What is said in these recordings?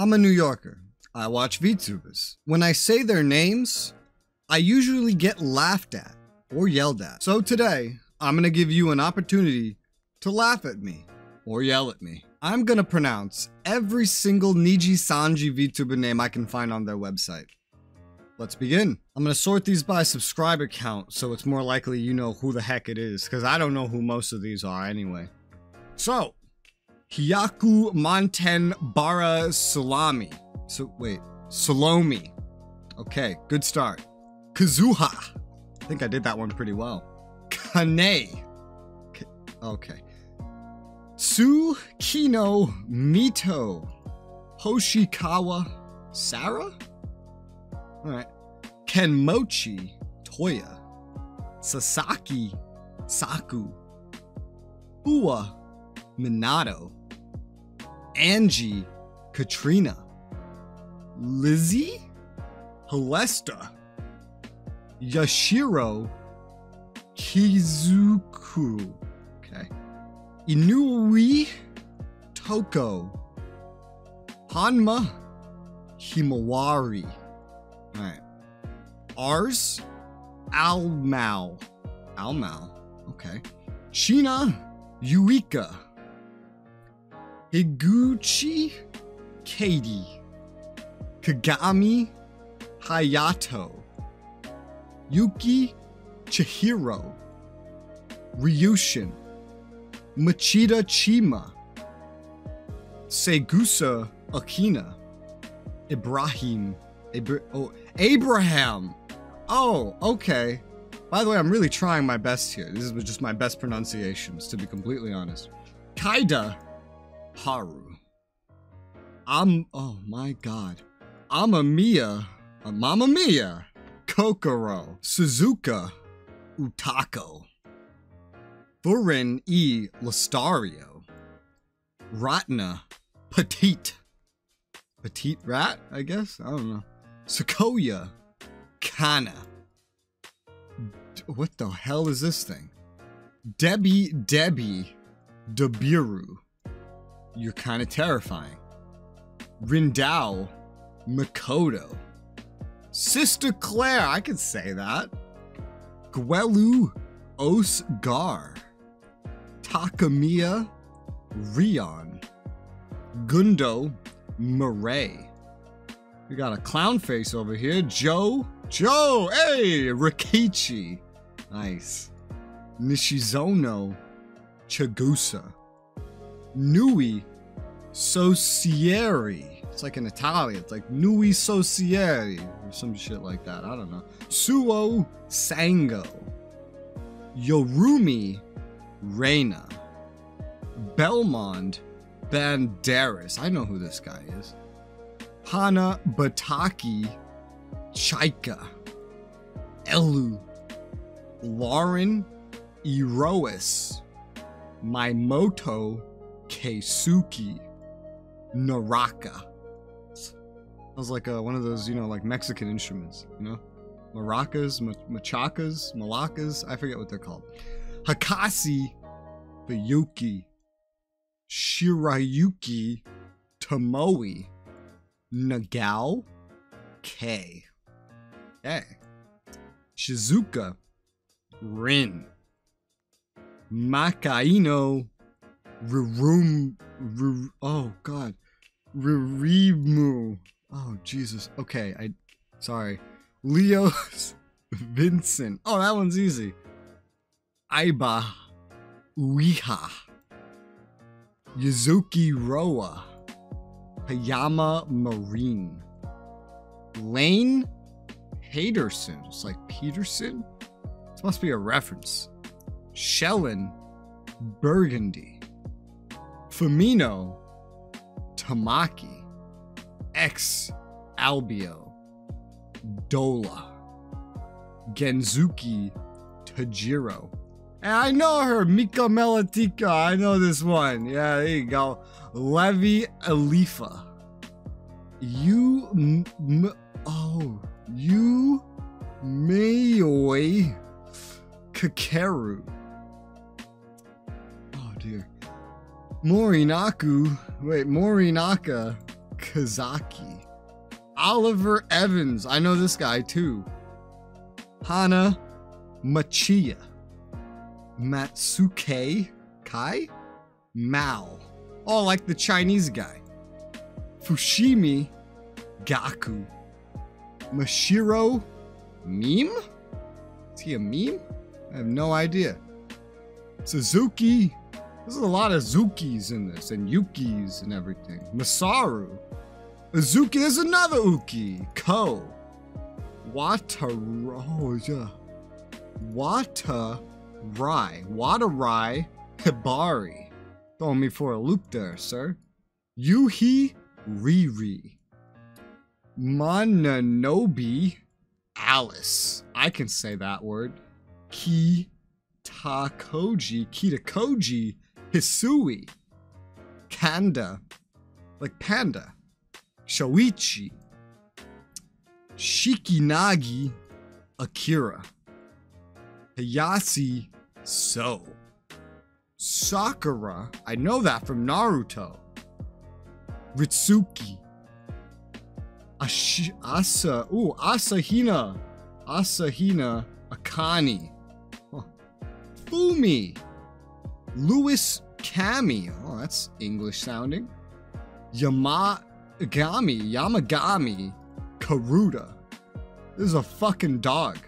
I'm a New Yorker. I watch VTubers. When I say their names, I usually get laughed at or yelled at. So today, I'm gonna give you an opportunity to laugh at me or yell at me. I'm gonna pronounce every single Nijisanji VTuber name I can find on their website. Let's begin. I'm gonna sort these by subscriber count so it's more likely you know who the heck it is, because I don't know who most of these are anyway. So, Hiyaku Manten bara Sulami. So, wait, Salome. Okay, good start. Kazuha. I think I did that one pretty well. Kanai. Okay. Tsu Kino Mito. Hoshikawa Sara? Alright. Kenmochi Toya. Sasaki Saku. Uwa Minato. Angie Katrina. Lizzie Helesta. Yashiro Kizuku. Okay. Inui Toko. Hanma Himawari. Alright. Ars Almao. Almao. Okay. China Yuika. Higuchi Katie. Kagami Hayato. Yuki Chihiro. Ryushin. Machida Chima. Seigusa Akina. Abraham! Oh, okay. By the way, I'm really trying my best here. This was just my best pronunciations, to be completely honest. Kaida Haru. Oh my god. Mamma Mia! Kokoro Suzuka Utako Furin Lestario Ratna Petite. Petite rat, I guess? I don't know. Sekoya Kana. What the hell is this thing? Debiru. You're kind of terrifying. Rindao Makoto. Sister Claire, I could say that. Gwelu Osgar. Takamiya Rion. Gundo Murray. We got a clown face over here. Joe, hey, Rikichi. Nice. Nishizono Chigusa. Nui socieri. It's like in Italian. It's like Nui socieri or some shit like that. I don't know. Suo Sango. Yorumi Reina. Belmond Banderas. I know who this guy is. Hana Bataki Chaika. Elu Lauren Erois. Maimoto Keisuke Naraka. Sounds like one of those, like Mexican instruments, Maracas, malacas, I forget what they're called. Hakasi Bayuki. Shirayuki Tomoe. Nagao K. Okay. Shizuka Rin. Makaino Ririmu. Oh, Jesus. Okay, sorry. Leo's Vincent. Oh, that one's easy. Aiba Uiha. Yuzuki Roa. Hayama Marine. Lane Haderson. It's like Peterson? This must be a reference. Shellen Burgundy. Fumino Tamaki. X Albio. Dola. Genzuki Tajiro. And I know her, Mika Melatika. I know this one. Yeah, there you go. Levi Alifa. You Mayoi Kakeru. Oh dear. Morinaka Kazaki. Oliver Evans. I know this guy too. Hana Machiya. Matsuke Kai? Mao. Oh, like the Chinese guy. Fushimi Gaku. Mashiro Meme? Is he a meme? I have no idea. Suzuki. There's a lot of Zukis in this, and Yukis and everything. Masaru. Azuki, there's another Uki. Ko. Wataro. Oh, yeah. Watarai. Watarai Hibari. Throwing me for a loop there, sir. Yuhi Riri. Mononobe Alice. I can say that word. Kitakoji. Hisui. Kanda. Like panda. Shoichi. Shikinagi Akira. Hayashi So. Sakura. I know that from Naruto. Ritsuki. Asahina. Asahina Akane. Huh. Fumi. Louis Kami. Oh, that's English sounding. Yamagami. Karuda. This is a fucking dog.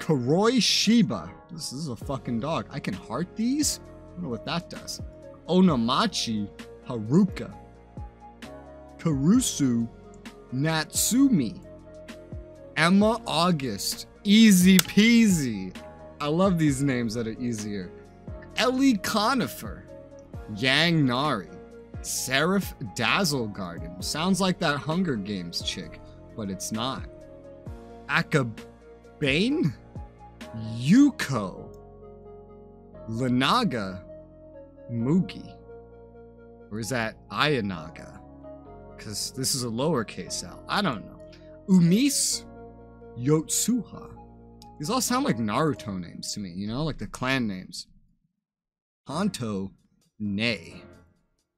Karoi Shiba. This is a fucking dog. I can heart these? I don't know what that does. Onamachi Haruka. Karusu Natsumi. Emma August. Easy peasy. I love these names that are easier. Ellie Conifer. Yang Nari. Seraph Dazzle Garden. Sounds like that Hunger Games chick, but it's not. Akabane? Yuko. Lanaga Mugi. Or is that Ayanaga? Because this is a lowercase L. I don't know. Umis Yotsuha. These all sound like Naruto names to me, you know? Like the clan names. Honto Nei.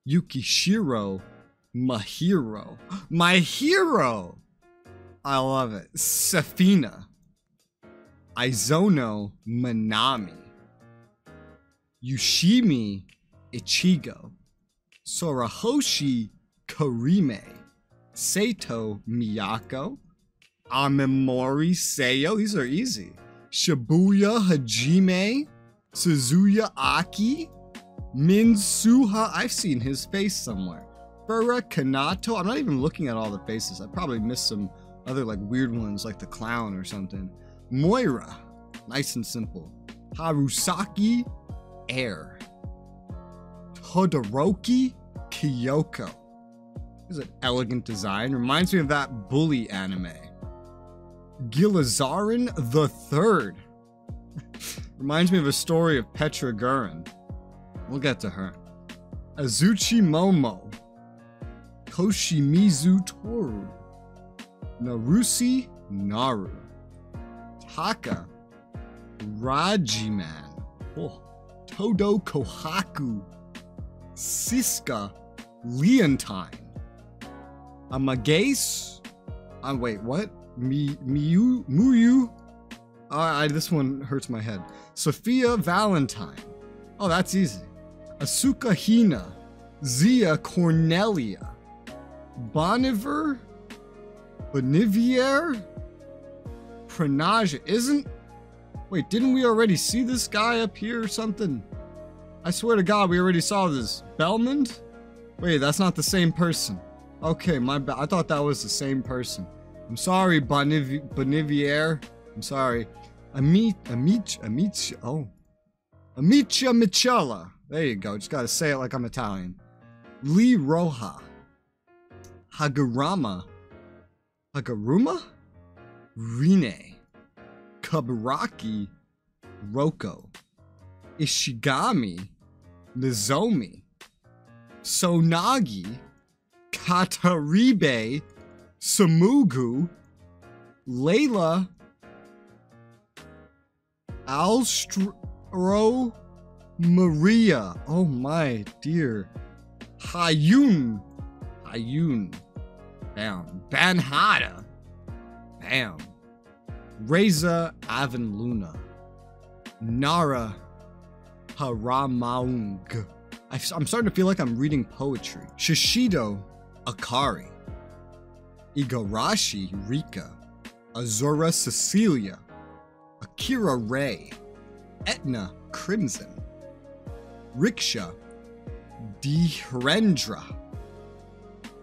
Yukishiro Mahiro. My hero! I love it. Safina. Izono Manami. Yushimi Ichigo. Sorahoshi Karime. Sato Miyako. Amemori Seiyo. These are easy. Shibuya Hajime. Suzuya Aki. Minsuha. I've seen his face somewhere. Fura Kanato. I'm not even looking at all the faces. I probably missed some other like weird ones like the clown or something. Moira. Nice and simple. Harusaki Air. Todoroki Kyoko. This is an elegant design. Reminds me of that bully anime. Gilizarin the Third. Reminds me of a story of Petra Gurin. We'll get to her. Azuchi Momo. Koshimizu Toru. Narusi Naru. Taka Rajiman. Oh. Todo Kohaku. Siska Leontine. Amagase. Wait, what? Muyu? This one hurts my head. Sophia Valentine. Oh, that's easy. Asuka Hina. Zia Cornelia. Boniver. Bonivier. Pranaja. Isn't... Wait, didn't we already see this guy up here or something? I swear to God, we already saw this. Belmond? Wait, that's not the same person. Okay, my bad. I thought that was the same person. I'm sorry, Bonivier. I'm sorry. Amicha. Oh. Amicha Michela. There you go. Just gotta say it like I'm Italian. Lee Roja. Haguruma? Rine. Kaburaki Roko. Ishigami Nozomi. Sonagi Kataribe Samugu. Layla Alstro Maria. Oh my dear. Hayun. Bam. Banhada. Bam. Reza Avenluna. Nara Haramaung. I'm starting to feel like I'm reading poetry. Shishido Akari. Igarashi Rika. Azura Cecilia. Akira Ray. Etna Crimson. Riksha Dhrendra.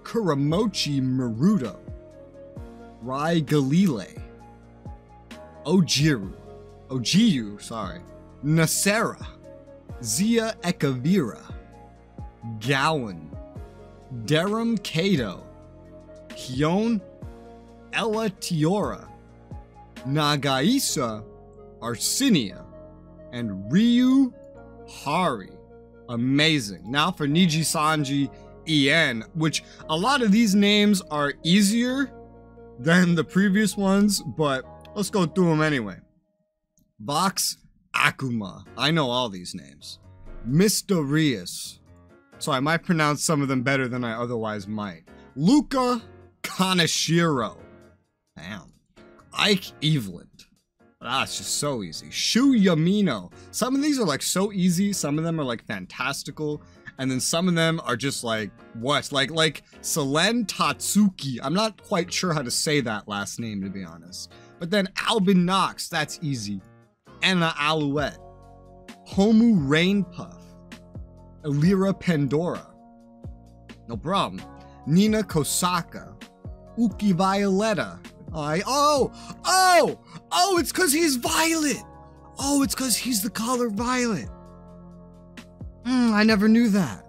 Kuramochi Maruto. Rai Galile. Ojiyu, Nasera. Zia Ekavira. Gowan. Deram Kato. Hyon Ella Tiora. Nagaisa Arsinia. And Ryu Hari. Amazing. Now for Nijisanji En, which a lot of these names are easier than the previous ones, but let's go through them anyway. Vox Akuma. I know all these names. Mysterious. So I might pronounce some of them better than I otherwise might. Luca Kanashiro. Damn. Ike Eveland. Ah, it's just so easy. Shu Yamino. Some of these are like so easy. Some of them are like fantastical. And then some of them are just like, what? Like Selen Tatsuki. I'm not quite sure how to say that last name, to be honest. But then Albin Knox, that's easy. Anna Alouette. Homu Rainpuff. Elira Pandora. No problem. Nina Kosaka. Uki Violetta. Oh, it's because he's violet. Oh, it's because he's the color violet. I never knew that.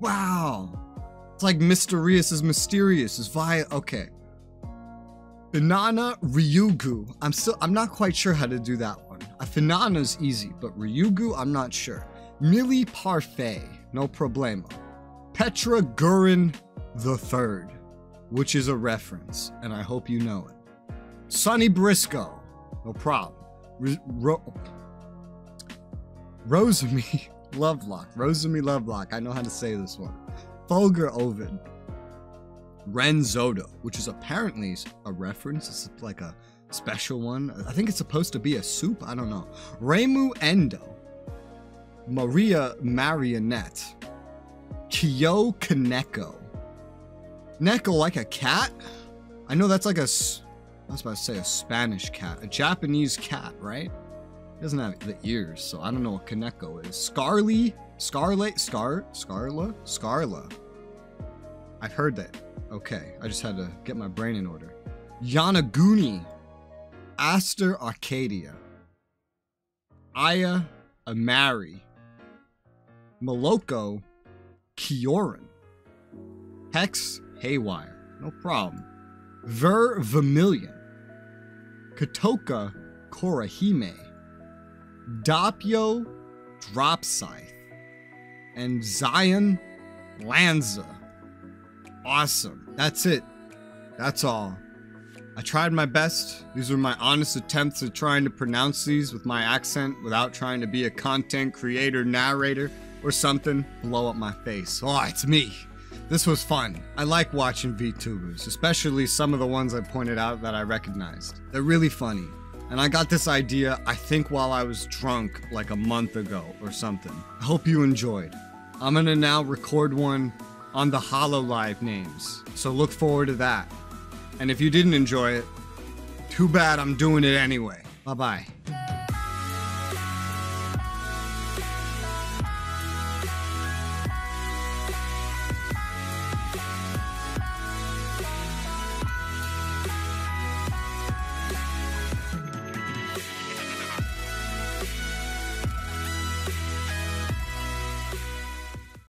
Wow. It's like mysterious is mysterious is violet. Okay. Finana Ryugu. I'm not quite sure how to do that one. Finana's easy, but Ryugu, I'm not sure. Millie Parfait. No problemo. Petra Gurin the Third. Which is a reference, and I hope you know it. Sonny Briscoe, no problem. Rosamy Lovelock, I know how to say this one. Folger Ovid. Ren Zodo, which is apparently a reference, it's like a special one. I think it's supposed to be a soup, I don't know. Reimu Endo. Maria Marionette. Kyo Kaneko. Neko like a cat? I know that's like a, I was about to say a Spanish cat, a Japanese cat, right? It doesn't have the ears, so I don't know what Kaneko is. Scarla? I've heard that. Okay, I just had to get my brain in order. Yanaguni. Aster Arcadia. Aya Amari. Maloko Kioran. Hex Haywire, no problem. Ver Vermilion. Katoka Korahime. Dapyo Dropscythe. And Zion Lanza. Awesome. That's it. That's all. I tried my best. These were my honest attempts at trying to pronounce these with my accent without trying to be a content creator, narrator, or something. Blow up my face. Oh, it's me. This was fun. I like watching VTubers, especially some of the ones I pointed out that I recognized. They're really funny. And I got this idea, I think while I was drunk like a month ago or something. I hope you enjoyed. I'm gonna now record one on the HoloLive names, so look forward to that. And if you didn't enjoy it, too bad, I'm doing it anyway. Bye-bye.